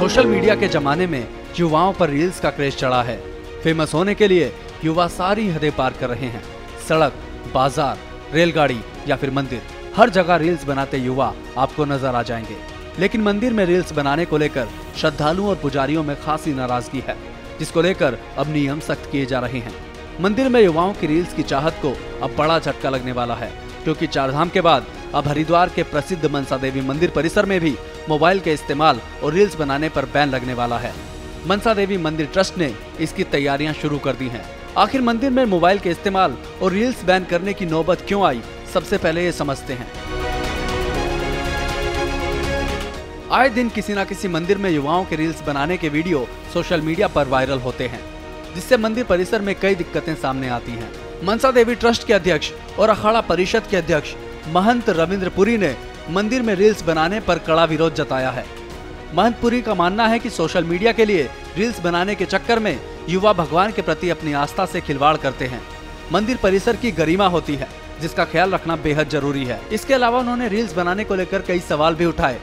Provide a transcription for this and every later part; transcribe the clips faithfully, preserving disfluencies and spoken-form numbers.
Social media के जमाने में युवाओं पर रील्स का क्रेज चढ़ा है। फेमस होने के लिए युवा सारी हदें पार कर रहे हैं। सड़क, बाजार, रेलगाड़ी या फिर मंदिर, हर जगह रील्स बनाते युवा आपको नजर आ जाएंगे। लेकिन मंदिर में रील्स बनाने को लेकर श्रद्धालुओं और पुजारियों में खासी नाराजगी है, जिसको लेकर अब नियम सख्त किए जा रहे हैं। मंदिर में युवाओं की रील्स की चाहत को अब बड़ा झटका लगने वाला है, क्योंकि चारधाम के बाद अब हरिद्वार के प्रसिद्ध मनसा देवी मंदिर परिसर में भी मोबाइल के इस्तेमाल और रील्स बनाने पर बैन लगने वाला है। मनसा देवी मंदिर ट्रस्ट ने इसकी तैयारियां शुरू कर दी हैं। आखिर मंदिर में मोबाइल के इस्तेमाल और रील्स बैन करने की नौबत क्यों आई, सबसे पहले ये समझते हैं। आए दिन किसी न किसी मंदिर में युवाओं के रील्स बनाने के वीडियो सोशल मीडिया पर वायरल होते हैं, जिससे मंदिर परिसर में कई दिक्कतें सामने आती हैं। मनसा देवी ट्रस्ट के अध्यक्ष और अखाड़ा परिषद के अध्यक्ष महंत रविंद्र पुरी ने मंदिर में रील्स बनाने पर कड़ा विरोध जताया है। महंत पुरी का मानना है कि सोशल मीडिया के लिए रील्स बनाने के चक्कर में युवा भगवान के प्रति अपनी आस्था से खिलवाड़ करते हैं। मंदिर परिसर की गरिमा होती है, जिसका ख्याल रखना बेहद जरूरी है। इसके अलावा उन्होंने रील्स बनाने को लेकर कई सवाल भी उठाए।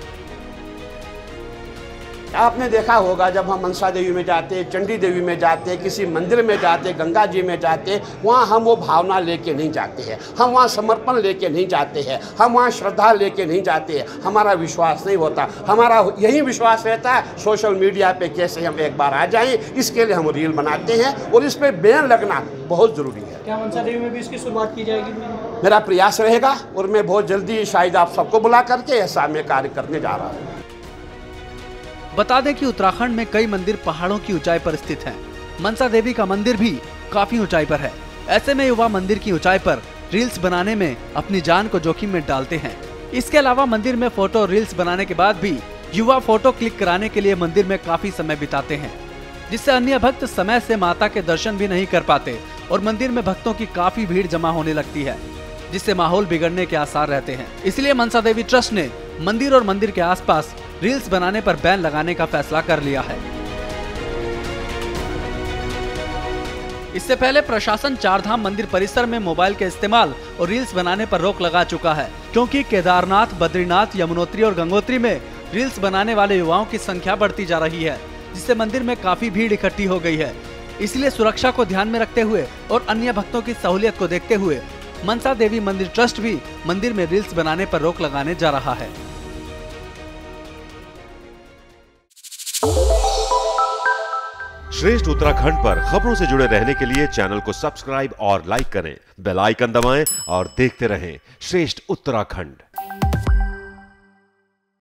आपने देखा होगा, जब हम मनसा देवी में जाते, चंडी देवी में जाते, किसी मंदिर में जाते, गंगा जी में जाते, वहाँ हम वो भावना लेके नहीं जाते हैं, हम वहाँ समर्पण लेके नहीं जाते हैं, हम वहाँ श्रद्धा लेके नहीं जाते हैं। हमारा विश्वास नहीं होता, हमारा यही विश्वास रहता है सोशल मीडिया पे कैसे हम एक बार आ जाएं, इसके लिए हम रील बनाते हैं और इस पर बैन लगना बहुत ज़रूरी है। क्या मनसा देवी में भी इसकी शुरुआत की जाएगी? मेरा प्रयास रहेगा और मैं बहुत जल्दी शायद आप सबको बुला करके ऐसा मैं कार्य करने जा रहा हूँ। बता दें कि उत्तराखंड में कई मंदिर पहाड़ों की ऊंचाई पर स्थित हैं। मनसा देवी का मंदिर भी काफी ऊंचाई पर है। ऐसे में युवा मंदिर की ऊंचाई पर रील्स बनाने में अपनी जान को जोखिम में डालते हैं। इसके अलावा मंदिर में फोटो और रील्स बनाने के बाद भी युवा फोटो क्लिक कराने के लिए मंदिर में काफी समय बिताते हैं, जिससे अन्य भक्त समय से माता के दर्शन भी नहीं कर पाते और मंदिर में भक्तों की काफी भीड़ जमा होने लगती है, जिससे माहौल बिगड़ने के आसार रहते हैं। इसलिए मनसा देवी ट्रस्ट ने मंदिर और मंदिर के आसपास रील्स बनाने पर बैन लगाने का फैसला कर लिया है। इससे पहले प्रशासन चारधाम मंदिर परिसर में मोबाइल के इस्तेमाल और रील्स बनाने पर रोक लगा चुका है, क्योंकि केदारनाथ, बद्रीनाथ, यमुनोत्री और गंगोत्री में रील्स बनाने वाले युवाओं की संख्या बढ़ती जा रही है, जिससे मंदिर में काफी भीड़ इकट्ठी हो गई है। इसलिए सुरक्षा को ध्यान में रखते हुए और अन्य भक्तों की सहूलियत को देखते हुए मनसा देवी मंदिर ट्रस्ट भी मंदिर में रील्स बनाने पर रोक लगाने जा रहा है। श्रेष्ठ उत्तराखंड पर खबरों से जुड़े रहने के लिए चैनल को सब्सक्राइब और लाइक करें, बेल आइकन दबाएं और देखते रहें श्रेष्ठ उत्तराखंड।